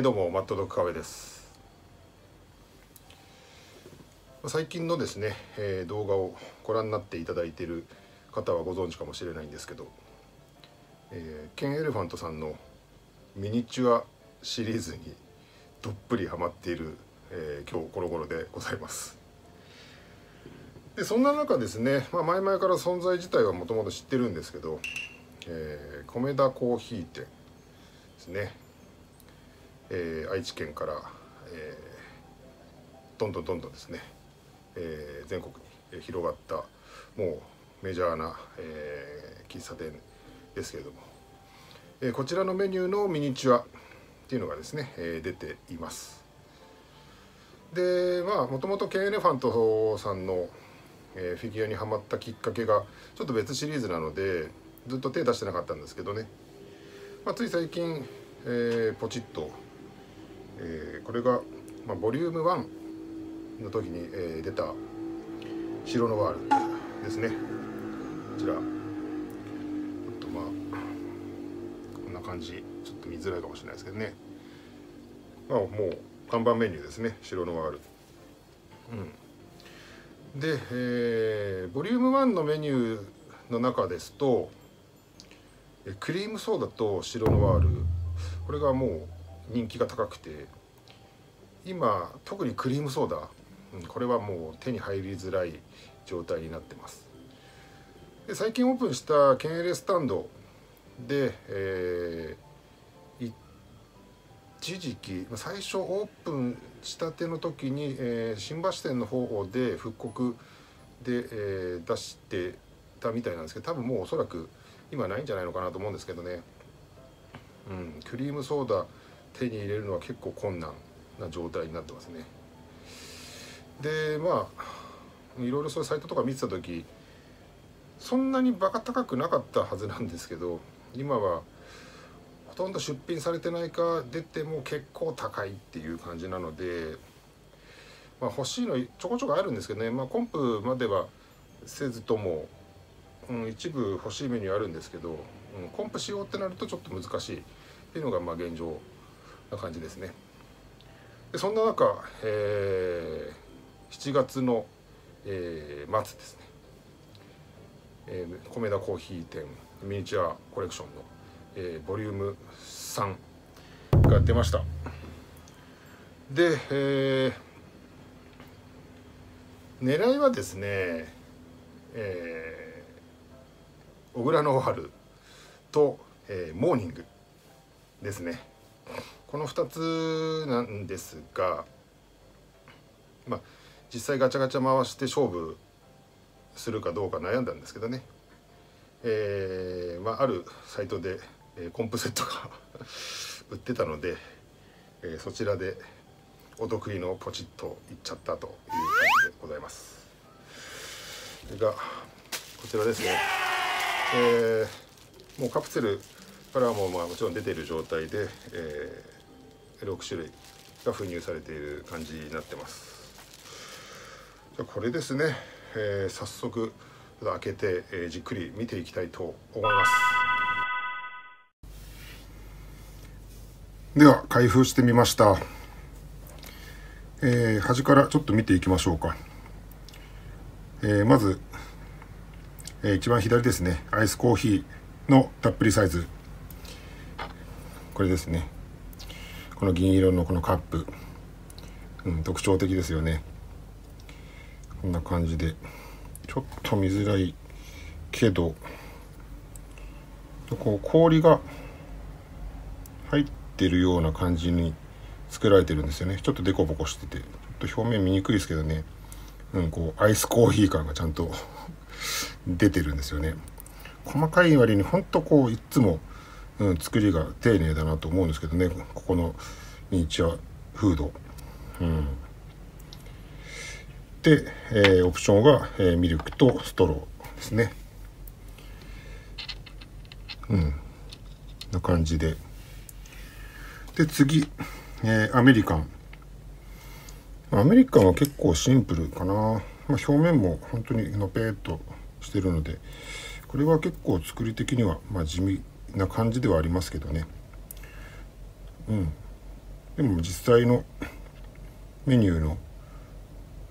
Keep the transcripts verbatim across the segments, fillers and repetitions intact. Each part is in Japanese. はいどうもマットドッグカフェです。最近のですね、えー、動画をご覧になっていただいている方はご存知かもしれないんですけど、えー、ケンエレファントさんのミニチュアシリーズにどっぷりハマっている、えー、今日この頃でございます。でそんな中ですね、まあ、前々から存在自体はもともと知ってるんですけど、えー、米田コーヒー店ですね、えー、愛知県から、えー、どんどんどんどんですね、えー、全国に広がったもうメジャーな、えー、喫茶店ですけれども、えー、こちらのメニューのミニチュアっていうのがですね、えー、出ています。でまあもともとケンエレファントさんの、えー、フィギュアにはまったきっかけがちょっと別シリーズなのでずっと手出してなかったんですけどね、まあ、つい最近、えー、ポチッと、えー、これが、まあ、ボリュームワンの時に、えー、出たシロノワールですね。こちらちょっとまあこんな感じちょっと見づらいかもしれないですけどね、まあ、もう看板メニューですねシロノワール、うん、で、えー、ボリュームワンのメニューの中ですとクリームソーダとシロノワール、これがもう人気が高くて、今特にクリームソーダ、うん、これはもう手に入りづらい状態になってます。で最近オープンしたケンエレスタンドで、えー、一時期最初オープンしたての時に、えー、新橋店の方で復刻で、えー、出してたみたいなんですけど、多分もうおそらく今ないんじゃないのかなと思うんですけどね、うん、クリームソーダ手に入れるのは結構困難な状態になってますね。でまあいろいろそういうサイトとか見てた時そんなにバカ高くなかったはずなんですけど、今はほとんど出品されてないか出ても結構高いっていう感じなので、まあ、欲しいのちょこちょこあるんですけどね、まあ、コンプまではせずとも、うん、一部欲しいメニューあるんですけど、うん、コンプしようってなるとちょっと難しいっていうのがまあ現状な感じですね。でそんな中、えー、しちがつの、えー、末ですね、えー、米田コーヒー店ミニチュアコレクションの、えー、ボリュームさんが出ました。で、えー、狙いはですね、えー小倉ノワールと、えー、モーニングですね。このふたつなんですが、まあ実際ガチャガチャ回して勝負するかどうか悩んだんですけどね、えーまあ、あるサイトで、えー、コンプセットが売ってたので、えー、そちらでお得意のポチッといっちゃったという感じでございます。それがこちらですね。えー、もうカプセルからはもうまあもちろん出ている状態で、えー、ろくしゅるいが封入されている感じになってます。じゃこれですね、えー、早速開けて、えー、じっくり見ていきたいと思います。では開封してみました。えー、端からちょっと見ていきましょうか。えー、まず一番左ですね、アイスコーヒーのたっぷりサイズ、これですね、この銀色のこのカップ、うん、特徴的ですよね。こんな感じでちょっと見づらいけど、こう氷が入ってるような感じに作られてるんですよね。ちょっとデコボコしててちょっと表面見にくいですけどね、うん、こうアイスコーヒー感がちゃんと出てるんですよね。細かい割にほんとこういつも、うん、作りが丁寧だなと思うんですけどね、ここのミニチュアフード、うん、で、えー、オプションが、えー、ミルクとストローですね。うんな感じで、で次、えー、アメリカンアメリカンは結構シンプルかな。まあ、表面も本当にのぺーっとしてるので、これは結構作り的にはまあ地味な感じではありますけどね。うん、でも実際のメニューの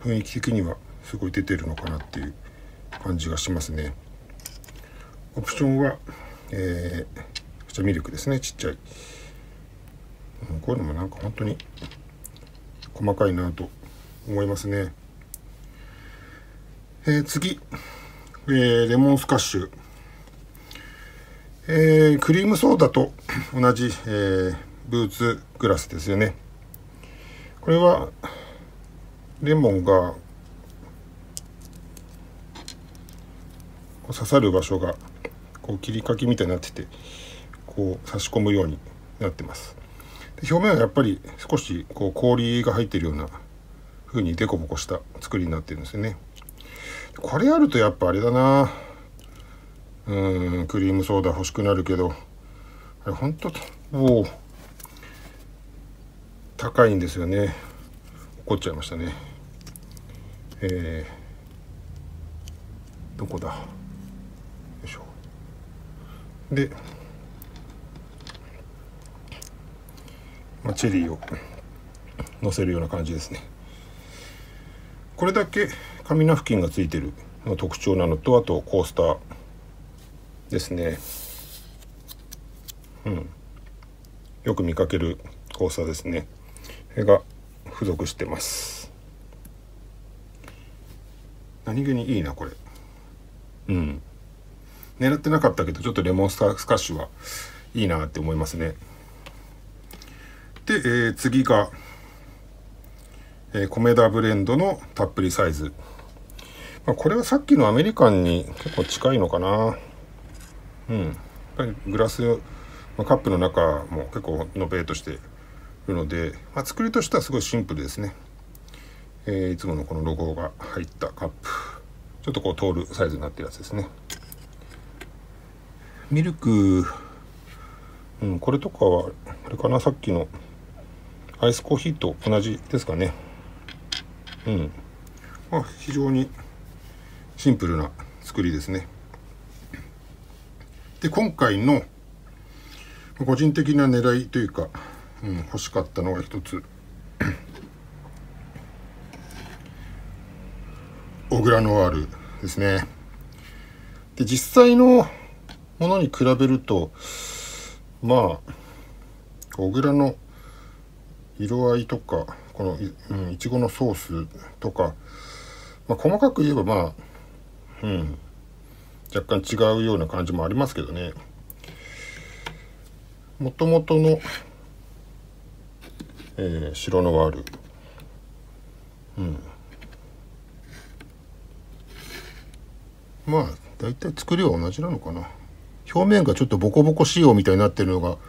雰囲気的にはすごい出てるのかなっていう感じがしますね。オプションは、えー、こちらミルクですね。ちっちゃいこういうのもなんか本当に細かいなと思いますね。えー、次、えー、レモンスカッシュ、えー、クリームソーダと同じ、えー、ブーツグラスですよね。これはレモンが刺さる場所がこう切り欠きみたいになってて、こう差し込むようになってます。で、表面はやっぱり少しこう氷が入ってるような風にデコボコした作りになってるんですよね。これあるとやっぱあれだな、うーんクリームソーダ欲しくなるけど、あれほんとお高いんですよね。怒っちゃいましたね。えー、どこだ、で、まあ、チェリーをのせるような感じですね。これだけ紙ナフキンがついてるのが特徴なのと、あとコースターですね。うんよく見かけるコースターですね。それが付属してます。何気にいいなこれ。うん狙ってなかったけど、ちょっとレモンスカッシュはいいなって思いますね。で、えー、次が、えー、コメダブレンドのたっぷりサイズ、まあ、これはさっきのアメリカンに結構近いのかな。うんやっぱりグラス、まあ、カップの中も結構のべーとしているので、まあ、作りとしてはすごいシンプルですね。えー、いつものこのロゴが入ったカップ、ちょっとこうトールサイズになってるやつですね。ミルク、うん、これとかはあれかな、さっきのアイスコーヒーと同じですかね。うんまあ非常にシンプルな作りですね。で、今回の個人的な狙いというか、うん、欲しかったのが一つオグラノワールですね。で、実際のものに比べると、まあ小倉の色合いとか、この い,、うん、いちごのソースとか、まあ、細かく言えばまあ、うん、若干違うような感じもありますけどね。もともとの、えー、白のワール、うん、まあ大体作りは同じなのかな。表面がちょっとボコボコ仕様みたいになってるのが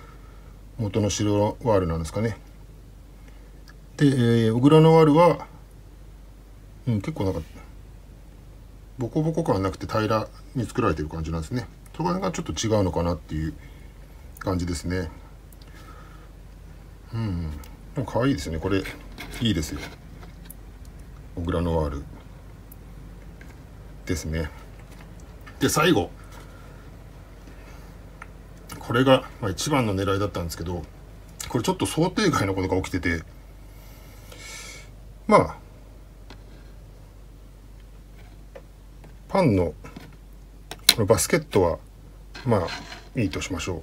元の白のワールなんですかね。で、えー、小倉のワールは、うん、結構なんかボコボコ感なくて平らに作られてる感じなんですね。そこら辺がちょっと違うのかなっていう感じですね。うんでも可愛いですね。これいいですよ、小倉のワールですね。で、最後これが一番の狙いだったんですけど、これちょっと想定外のことが起きてて、まあパンのこのバスケットはまあいいとしましょう。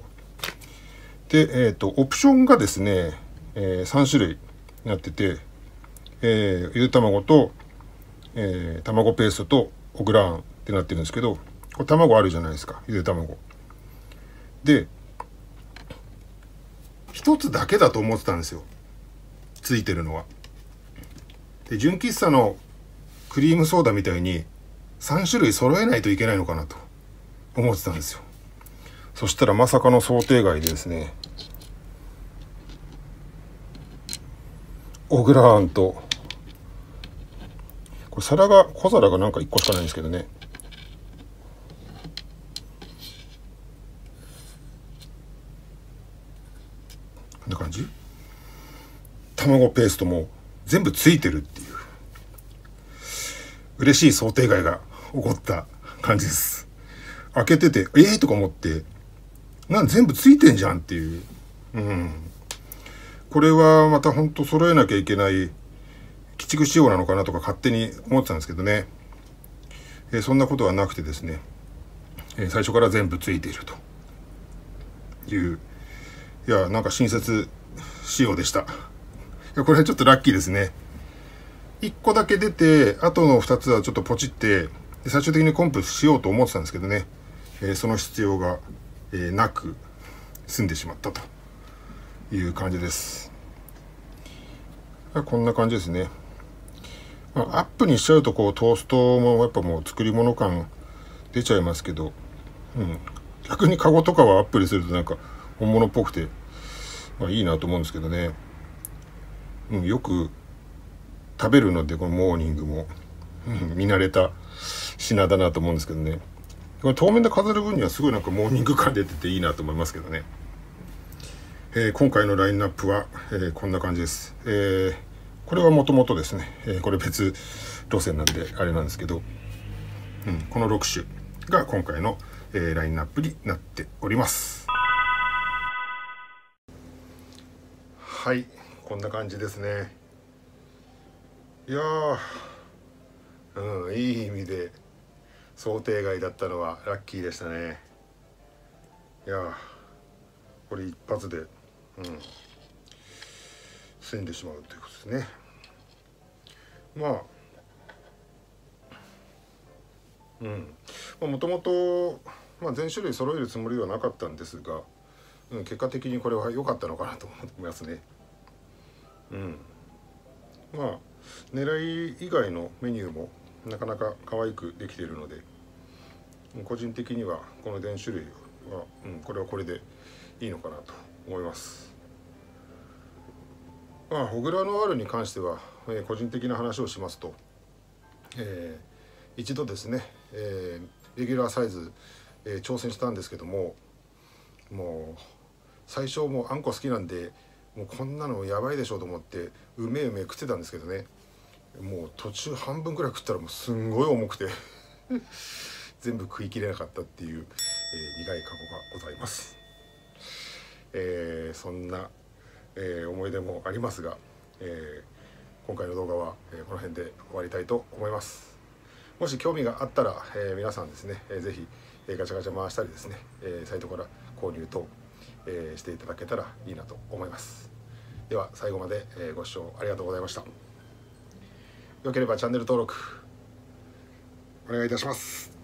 で、えーと、オプションがですね、えー、さんしゅるいになってて、えー、ゆで卵と、えー、卵ペーストとオグラーンってなってるんですけど、これ卵あるじゃないですか、ゆで卵で。一つだけだと思ってたんですよ、ついてるのは。で、純喫茶のクリームソーダみたいにさんしゅるい揃えないといけないのかなと思ってたんですよ。そしたらまさかの想定外でですね、オグラーンと、これ皿が小皿がなんかいっこしかないんですけどね、な感じ、卵ペーストも全部ついてるっていう、嬉しい想定外が起こった感じです。開けてて「ええー!」とか思って、なん全部ついてんじゃんっていう、うんこれはまたほんと揃えなきゃいけない鬼畜仕様なのかなとか勝手に思ってたんですけどね、えー、そんなことはなくてですね、えー、最初から全部ついているという、いやなんか親切仕様でした。いやこれちょっとラッキーですね。いっこだけ出てあとのふたつはちょっとポチって最終的にコンプしようと思ってたんですけどね、えー、その必要が、えー、なく済んでしまったという感じです。こんな感じですね。まあ、アップにしちゃうとこうトーストもやっぱもう作り物感出ちゃいますけど、うん、逆にカゴとかはアップにするとなんか本物っぽくて、まあ、いいなと思うんですけどね、うん、よく食べるのでこのモーニングも、うん、見慣れた品だなと思うんですけどね、これ当面で飾る分にはすごいなんかモーニング感出てていいなと思いますけどね。えー、今回のラインナップは、えー、こんな感じです。えー、これはもともとですね、えー、これ別路線なんであれなんですけど、うん、このろく種が今回の、えー、ラインナップになっております。はい、こんな感じですね。いやー、うん、いい意味で想定外だったのはラッキーでしたね。いやー、これ一発で。うん、済んでしまうということですね。まあ、うん、もともと全種類揃えるつもりではなかったんですが、うん、結果的にこれは良かったのかなと思いますね。うん、まあ狙い以外のメニューもなかなか可愛くできているので、個人的にはこの全種類は、うん、これはこれでいいのかなと思います。まあ、ホグラノワールに関しては、えー、個人的な話をしますと、えー、一度ですね、えー、レギュラーサイズ、えー、挑戦したんですけども、もう最初もうあんこ好きなんでもうこんなのやばいでしょうと思ってうめえうめえ食ってたんですけどね、もう途中半分くらい食ったらもうすんごい重くて全部食いきれなかったっていう、えー、苦い過去がございます。えー、そんなえー、思い出もありますが、えー、今回の動画は、えー、この辺で終わりたいと思います。もし興味があったら、えー、皆さんですね、えー、ぜひ、えー、ガチャガチャ回したりですね、えー、サイトから購入等、えー、していただけたらいいなと思います。では最後まで、えー、ご視聴ありがとうございました。よければチャンネル登録お願いいたします。